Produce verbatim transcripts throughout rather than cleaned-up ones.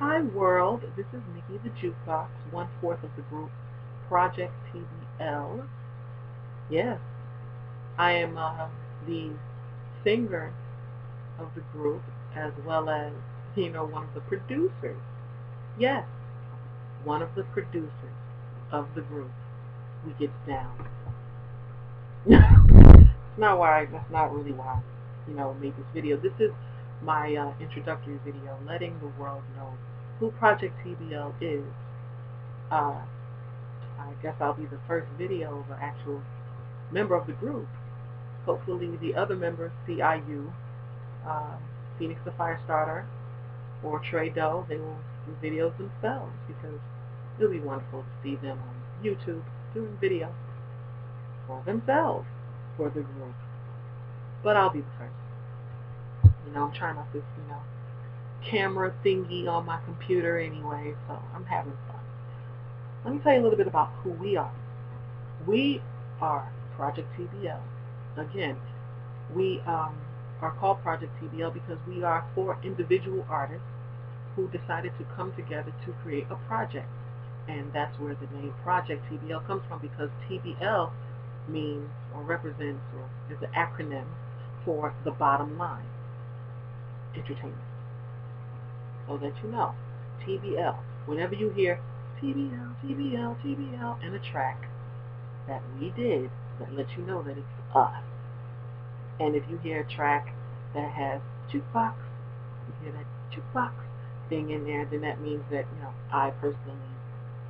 Hi world, this is Nikki Da Jukebox, one-fourth of the group Project T B L. Yes, I am uh, the singer of the group as well as, you know, one of the producers. Yes, one of the producers of the group. We get down. That's not why, that's not really why, you know, made this video. This is my uh, introductory video, letting the world know who Project T B L is. Uh, I guess I'll be the first video of an actual member of the group. Hopefully the other members, C I U, uh, Phoenix the Firestarter, or Tre-Doh, they will do videos themselves, because it'll be wonderful to see them on YouTube doing videos for themselves, for the group. But I'll be the first. You know, I'm trying out this, you know, camera thingy on my computer anyway, so I'm having fun. Let me tell you a little bit about who we are. We are Project T B L. Again, we um, are called Project T B L because we are four individual artists who decided to come together to create a project. And that's where the name Project T B L comes from, because T B L means or represents or is an acronym for the bottom line. Entertainment. So that you know, T B L. Whenever you hear T B L, T B L, T B L in a track that we did, that lets you know that it's us. And if you hear a track that has jukebox, you hear that jukebox thing in there, then that means that, you know, I personally,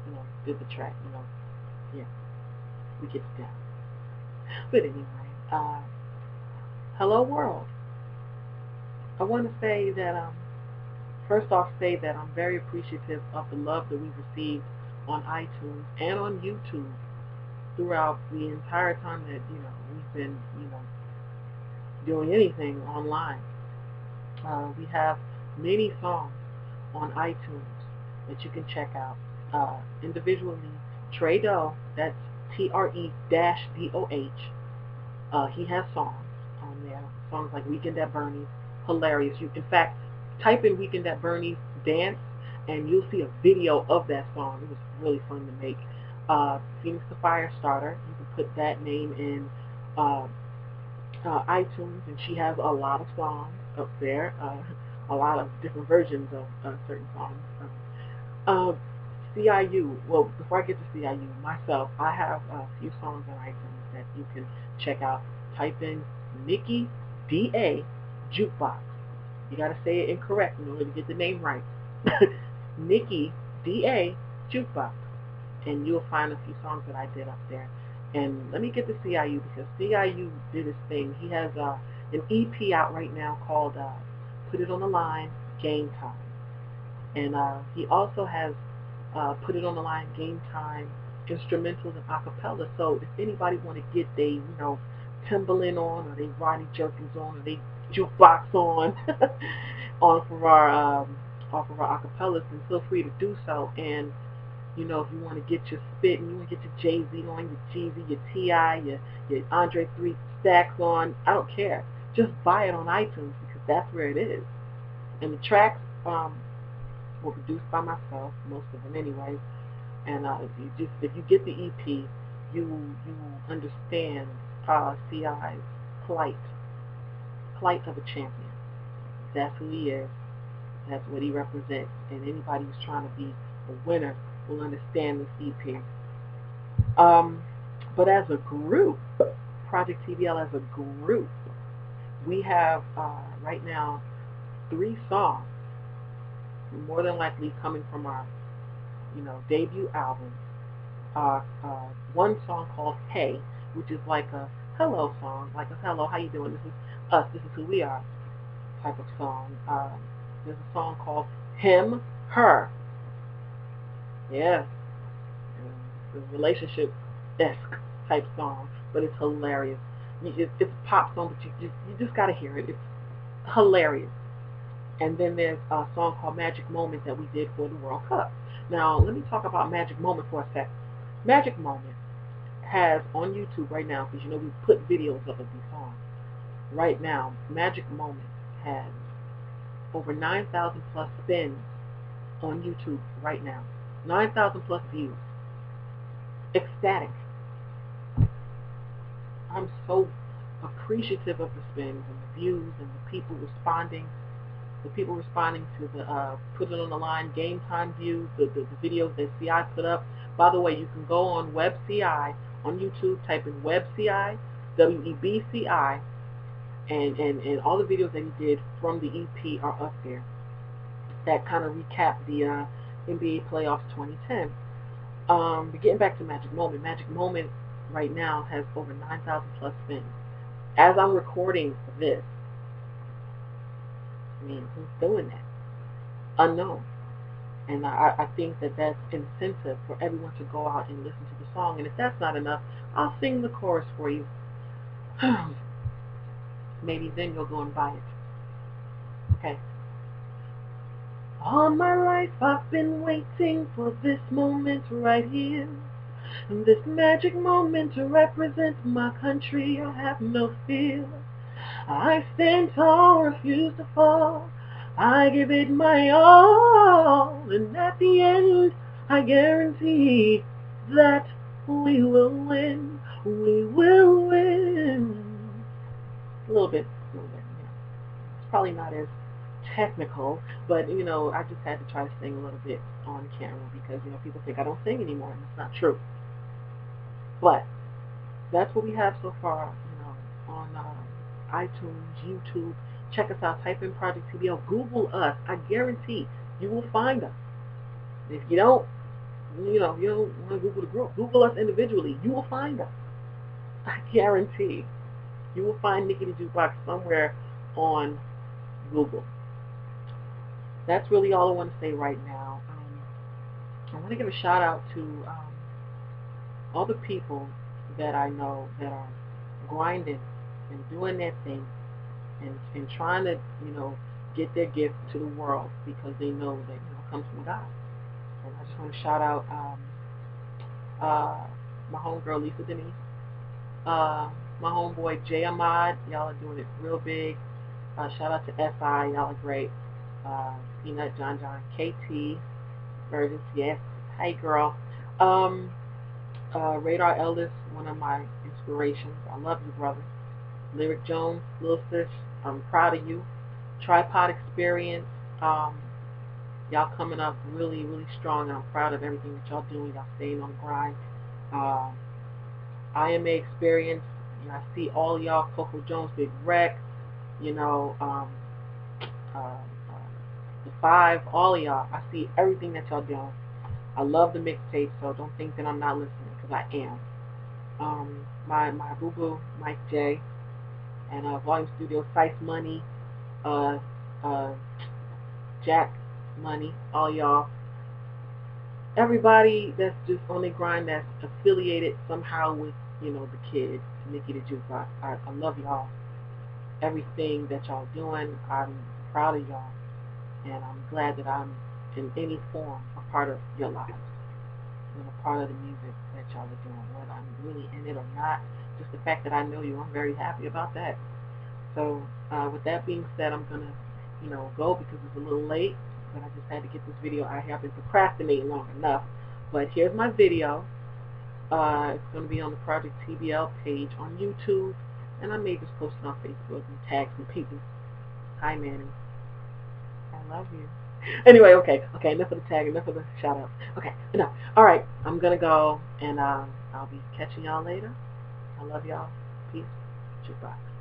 you know, did the track, you know, yeah, we get it down. But anyway, uh, hello world. I want to say that, um, first off, say that I'm very appreciative of the love that we've received on iTunes and on YouTube throughout the entire time that, you know, we've been, you know, doing anything online. Uh, we have many songs on iTunes that you can check out uh, individually. Tre-Doh, that's T R E D O H. Uh, he has songs on there, songs like Weekend at Bernie's. Hilarious. You, in fact, type in Weekend at Bernie's dance and you'll see a video of that song. It was really fun to make. Uh, Phoenix the Firestarter, you can put that name in uh, uh, iTunes, and she has a lot of songs up there, uh, a lot of different versions of uh, certain songs. Uh, C I U, well, before I get to C I U, myself, I have a few songs on iTunes that you can check out. Type in Nikki Da Jukebox. You gotta say it incorrect in order to get the name right. Nikki Da Jukebox, and you'll find a few songs that I did up there. And let me get to C I U, because C I U did his thing. He has uh, an E P out right now called uh, Put It On The Line, Game Time, and uh, he also has uh, Put It On The Line, Game Time instrumentals and acapella. So if anybody want to get they, you know, Timbaland on, or they Roddy Jerkins on, or they Jukebox on on for our um, off of our acapellas, and feel free to do so. And you know, if you want to get your spit and you want to get your Jay Z on, your Jeezy, your T I, your your Andre Three Stacks on, I don't care. Just buy it on iTunes, because that's where it is. And the tracks um, were produced by myself, most of them anyway. And uh, if you just if you get the E P, you you understand uh, C I's plight. Plight of a champion. That's who he is. That's what he represents. And anybody who's trying to be a winner will understand this E P. Um, but as a group, Project T B L as a group, we have uh, right now three songs, more than likely coming from our, you know, debut album. Uh, uh, one song called Hey, which is like a hello song, like a hello, how you doing? This is us, this is who we are type of song. Um, there's a song called Him, Her. Yes. Yeah. Relationship-esque type song, but it's hilarious. You, it, it's a pop song, but you just, you just got to hear it. It's hilarious. And then there's a song called Magic Moment that we did for the World Cup. Now, let me talk about Magic Moment for a sec. Magic Moment has on YouTube right now, because you know we put videos up of these songs. Right now, Magic Moment has over nine thousand plus spins on YouTube right now. nine thousand plus views. Ecstatic. I'm so appreciative of the spins and the views and the people responding. The people responding to the uh, Put It On The Line Game Time views, the, the, the videos that C I put up. By the way, you can go on Web C I on YouTube, type in Web C I, W E B C I, and, and, and all the videos that he did from the E P are up there. That kind of recap the uh, N B A Playoffs twenty ten. Um, but getting back to Magic Moment, Magic Moment right now has over nine thousand plus spins. As I'm recording this, I mean, who's doing that? Unknown. And I, I think that that's incentive for everyone to go out and listen to the song. And if that's not enough, I'll sing the chorus for you. Maybe then you'll go and buy it. Okay. All my life I've been waiting for this moment right here. And this magic moment to represent my country, I have no fear. I stand tall, refuse to fall, I give it my all, and at the end, I guarantee that we will win, we will win. A little bit, a little bit, yeah. It's probably not as technical, but, you know, I just had to try to sing a little bit on camera because, you know, people think I don't sing anymore, and it's not true. But that's what we have so far, you know, on uh, iTunes, YouTube. Check us out. Type in Project T B L. Google us. I guarantee you will find us. If you don't, you know, you don't want to Google the group. Google us individually. You will find us. I guarantee you will find Nikki Da Jukebox somewhere on Google. That's really all I want to say right now. Um, I want to give a shout out to um, all the people that I know that are grinding and doing their thing and, and trying to, you know, get their gift to the world because they know that, you know, it comes from God. And I just want to shout out um, uh, my homegirl Lisa Denise, uh, my homeboy Jay Ahmad. Y'all are doing it real big. Uh, shout out to F I Y'all are great. Uh, Peanut, John John, K T. Burgess, yes. Hi, girl. Um, uh, Radar Ellis, one of my inspirations. I love you, brother. Lyric Jones, Lil Sis, I'm proud of you. Tripod Experience, um, y'all coming up really, really strong, and I'm proud of everything that y'all doing. Y'all staying on the grind. Uh, I M A Experience, and I see all y'all. Coco Jones, Big Rec, you know, um, uh, uh, The Five, all y'all. I see everything that y'all doing. I love the mixtape, so don't think that I'm not listening, because I am. Um, my, my boo-boo, Mike J., and uh, Volume Studio, Sice Money, uh, uh, Jack Money, all y'all. Everybody that's just on the grind that's affiliated somehow with, you know, the kid, Nikki Da Jukebox. I, I love y'all. Everything that y'all doing, I'm proud of y'all. And I'm glad that I'm, in any form, a part of your lives. And a part of the music that y'all are doing, whether I'm really in it or not. Just the fact that I know you, I'm very happy about that. So, uh, with that being said, I'm going to, you know, go because it's a little late. But I just had to get this video. I have been procrastinating long enough. But here's my video. Uh, it's going to be on the Project T B L page on YouTube. And I may just post it on Facebook and tag some people. Hi, Manny. I love you. Anyway, okay. Okay, enough of the tag, enough of the shout-outs. Okay, enough. All right, I'm going to go, and um, I'll be catching y'all later. I love y'all. Peace. Jukebox.